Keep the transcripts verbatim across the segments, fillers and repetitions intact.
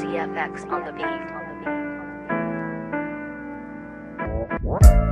C F X on the beat.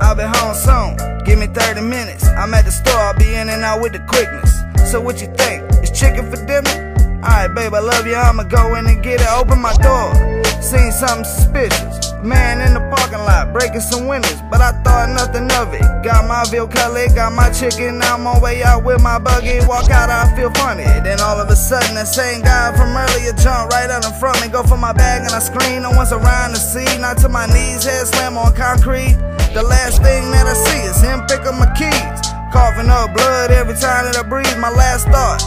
I've been home soon, give me thirty minutes. I'm at the store, I'll be in and out with the quickness. So what you think, it's chicken for dinner? Alright babe, I love you, I'ma go in and get it. Open my door, seen something suspicious. Man in the parking lot, breaking some windows, but I thought nothing of it. Got my veal cutlet, got my chicken, I'm on way out with my buggy. Walk out, I feel funny. Then all of a sudden, that same guy from earlier jumped right out in front of me. Go for my bag and I scream, no one's around to see. Not to my knees, head slam on concrete. The last thing that I see is him pick up my keys. Coughing up blood every time that I breathe. My last thought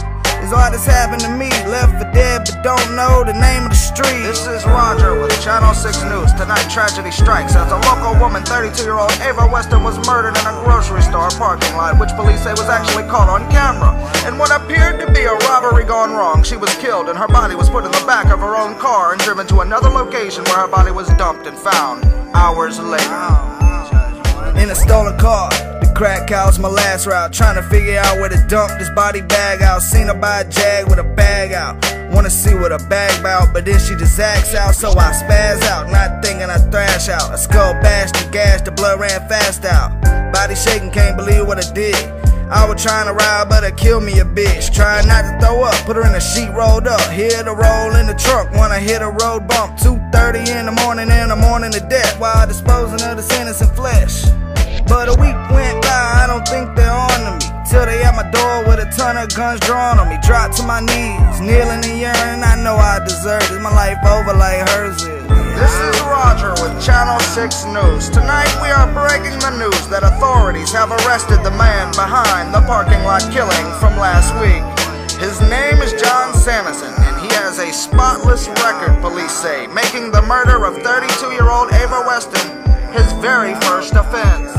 is all that's happened to me. Left for dead, but don't know the name of the street. This is Roger with Channel six News. Tonight tragedy strikes as a local woman, thirty-two-year-old Ava Weston, was murdered in a grocery store parking lot, which police say was actually caught on camera. In what appeared to be a robbery gone wrong, she was killed and her body was put in the back of her own car and driven to another location where her body was dumped and found hours later. In a stolen car. Crack house, my last route, trying to figure out where to dump this body bag out. Seen her buy a jag with a bag out. Wanna see what a bag bout, but then she just acts out. So I spaz out, not thinking I thrash out. I skull bashed the gash, the blood ran fast out. Body shaking, can't believe what I did. I was trying to ride, but it killed me a bitch. Trying not to throw up, put her in a sheet rolled up. Hear the roll in the trunk, wanna hit a road bump. Two thirty in the morning, in the morning to death, while disposing of this innocent flesh. But a week went by, I don't think they're on to me, till they at my door with a ton of guns drawn on me. Dropped to my knees, kneeling and yearning, I know I deserve it. My life over like hers is. This is Roger with Channel six News. Tonight we are breaking the news that authorities have arrested the man behind the parking lot killing from last week. His name is John Sannison, and he has a spotless record, police say, making the murder of thirty-two-year-old Ava Weston his very first offense.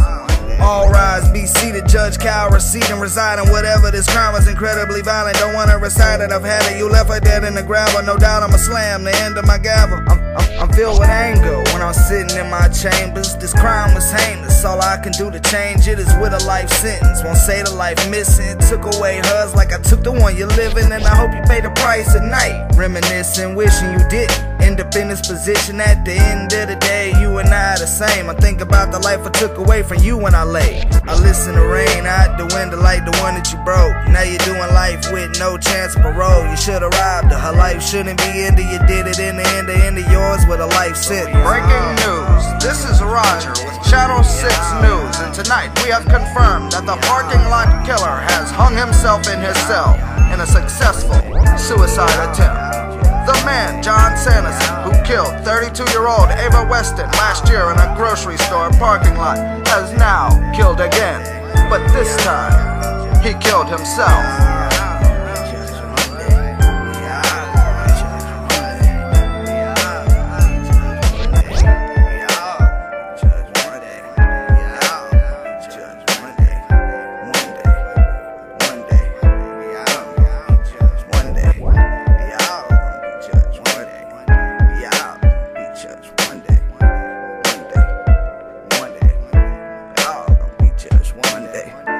All rise, be seated, Judge Kyle receding, residing. Whatever this crime was incredibly violent. Don't wanna recite it, I've had it. You left her dead in the gravel, no doubt I'ma slam the end of my gavel. I'm, I'm, I'm filled with anger when I'm sitting in my chambers. This crime was heinous, all I can do to change it is with a life sentence. Won't say the life missing, took away hers like I took the one you're living. And I hope you pay the price at night, reminiscing, wishing you didn't end up in this position. At the end of the day, you and I are the same. I think about the life I took away from you when I lay. I listen to rain out the window like the one that you broke. Now you're doing life with no chance of parole. You should have robbed her, her life shouldn't be ended. You did it in the end, the end of yours with a life sentence. Breaking news, this is Roger with Channel six News. And tonight we have confirmed that the parking lot killer has hung himself in his cell in a successful suicide attempt. The man, John Sannison, who killed thirty-two-year-old Ava Weston last year in a grocery store parking lot, has now killed again. But this time, he killed himself. One day.